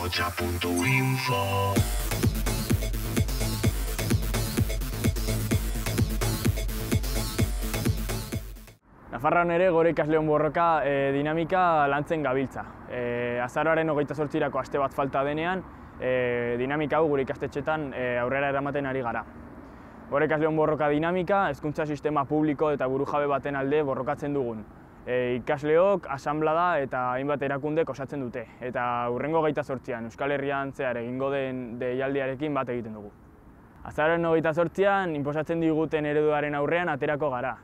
Ahotsa.info. Nafarroan ere gure ikasleon borroka dinamika lantzen gabiltza. Azaroaren 28rako aste bat falta denean, dinamika hau gure ikastetxetan aurrera eramaten ari gara. Gure ikasleon borroka dinamika, hezkuntza sistema publiko eta burujabe baten alde borrokatzen dugun. Ikasleok, asanblada eta hainbat erakundek osatzen dute. Eta hurrengo 28an Euskal Herrian zehar egingo den deialdiarekin bat egiten dugu. Azaroaren 28an inposatzen diguten ereduaren aurrean aterako gara.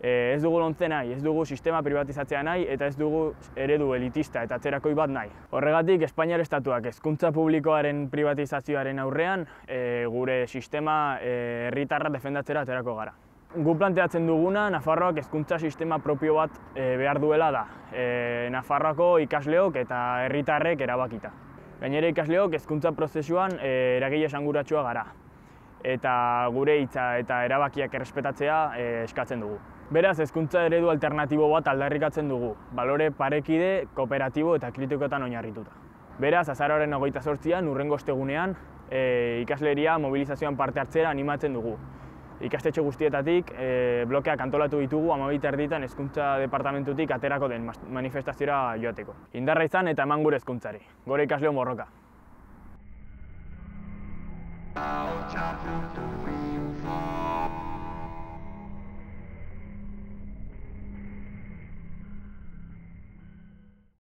Ez dugu lontzen nahi, ez dugu sistema privatizatzea nahi eta ez dugu eredu elitista eta atzerakoi bat nahi. Horregatik, Espainiako Estatuak hezkuntza publikoaren privatizazioaren aurrean gure sistema herritarra defendatzera aterako gara. Gu planteatzen duguna, Nafarroak hezkuntza sistema propio bat behar duela da. Nafarroako ikasleok eta herritarrek erabakita. Gainera ikasleok hezkuntza prozesuan eragile esanguratsua gara. Eta gure hitza eta erabakiak errespetatzea eskatzen dugu. Beraz, hezkuntza eredu alternatibo bat aldarrikatzen dugu, balore parekide, kooperatibo eta kritikoetan oinarrituta. Beraz, azaroaren 28an, hurrengo ostegunean, ikasleria mobilizazioan parte hartzera animatzen dugu. Ikastetxe guztietatik, blokeak antolatu ditugu 12:30 hezkuntza departamentutik aterako den manifestaziora joateko. Indarra izan eta eman gure hezkuntzari. Gure ikasleon borroka. Ahotsa.info